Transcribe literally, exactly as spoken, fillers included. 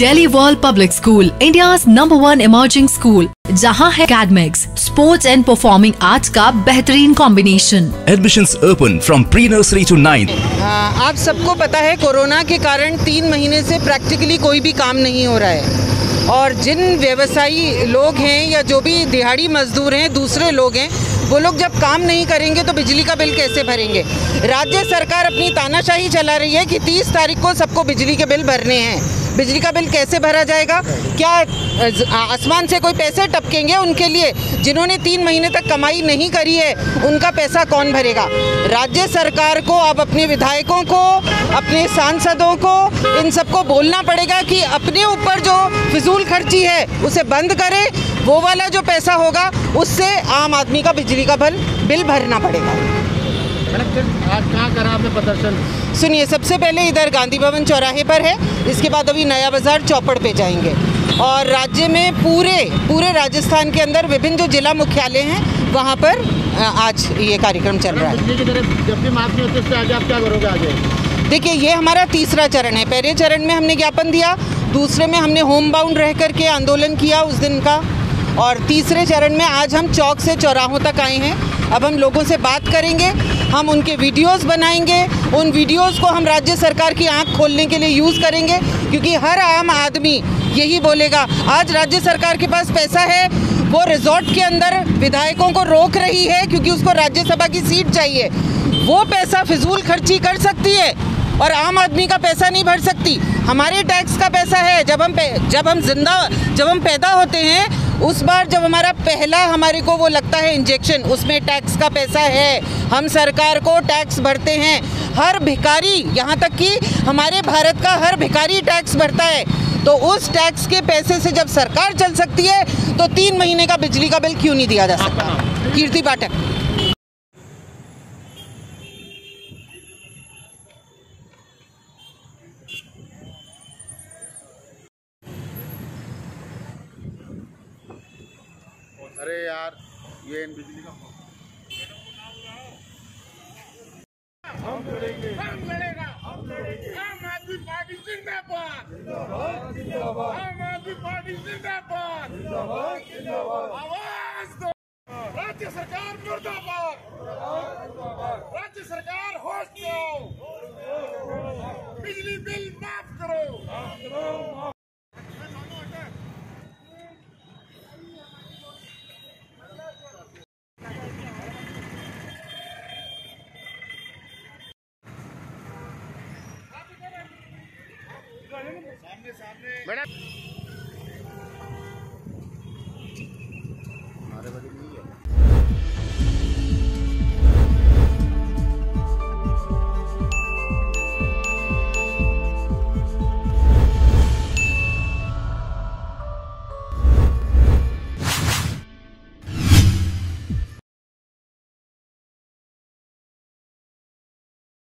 Daily world public school, India's number one emerging school, जहां है academics, sports and performing arts का बेहतरीन combination. Admissions open from pre nursery to ninth. आप सबको पता है कोरोना के कारण तीन महीने से प्रैक्टिकली कोई भी काम नहीं हो रहा है, और जिन व्यवसायी लोग हैं या जो भी दिहाड़ी मजदूर हैं, दूसरे लोग हैं, वो लोग जब काम नहीं करेंगे तो बिजली का बिल कैसे भरेंगे। राज्य सरकार अपनी तानाशाही चला रही है कि तीस तारीख को सबको बिजली के बिल भरने हैं। बिजली का बिल कैसे भरा जाएगा? क्या आसमान से कोई पैसे टपकेंगे उनके लिए? जिन्होंने तीन महीने तक कमाई नहीं करी है उनका पैसा कौन भरेगा? राज्य सरकार को, आप अपने विधायकों को, अपने सांसदों को, इन सबको बोलना पड़ेगा कि अपने ऊपर जो फिजूल खर्ची है उसे बंद करें। वो वाला जो पैसा होगा उससे आम आदमी का बिजली का बिल बिल भरना पड़ेगा। आज कहाँ करा आपने प्रदर्शन? सुनिए, सबसे पहले इधर गांधी भवन चौराहे पर है, इसके बाद अभी नया बाज़ार चौपड़ पे जाएंगे, और राज्य में पूरे पूरे राजस्थान के अंदर विभिन्न जो जिला मुख्यालय हैं वहाँ पर आज ये कार्यक्रम चल रहा है। जब भी माफ नहीं होती उससे आज आप क्या करोगे आगे? देखिए, ये हमारा तीसरा चरण है। पहले चरण में हमने ज्ञापन दिया, दूसरे में हमने होम बाउंड रह करके आंदोलन किया उस दिन का, और तीसरे चरण में आज हम चौक से चौराहों तक आए हैं। अब हम लोगों से बात करेंगे, हम उनके वीडियोस बनाएंगे, उन वीडियोस को हम राज्य सरकार की आंख खोलने के लिए यूज़ करेंगे, क्योंकि हर आम आदमी यही बोलेगा। आज राज्य सरकार के पास पैसा है, वो रिजॉर्ट के अंदर विधायकों को रोक रही है क्योंकि उसको राज्यसभा की सीट चाहिए। वो पैसा फिजूल खर्ची कर सकती है और आम आदमी का पैसा नहीं भर सकती। हमारे टैक्स का पैसा है। जब हम जब हम जिंदा जब हम पैदा होते हैं उस बार जब हमारा पहला हमारे को वो लगता है इंजेक्शन, उसमें टैक्स का पैसा है। हम सरकार को टैक्स भरते हैं। हर भिखारी, यहाँ तक कि हमारे भारत का हर भिखारी टैक्स भरता है। तो उस टैक्स के पैसे से जब सरकार चल सकती है तो तीन महीने का बिजली का बिल क्यों नहीं दिया जा सकता? कीर्ति पाठक। अरे यार, ये इन बिजली का हम लड़ेंगे, हम लड़ेगा, हम लड़ेंगे। आम आदमी पार्टी जिंदाबाद, जिंदाबाद, जिंदाबाद। आम आदमी पार्टी जिंदाबाद, जिंदाबाद, जिंदाबाद। आवाज दो। राज्य सरकार मुर्दाबाद, मुर्दाबाद। राज्य सरकार होश दो, बिजली बिल माफ करो। सामने सामने मैडम।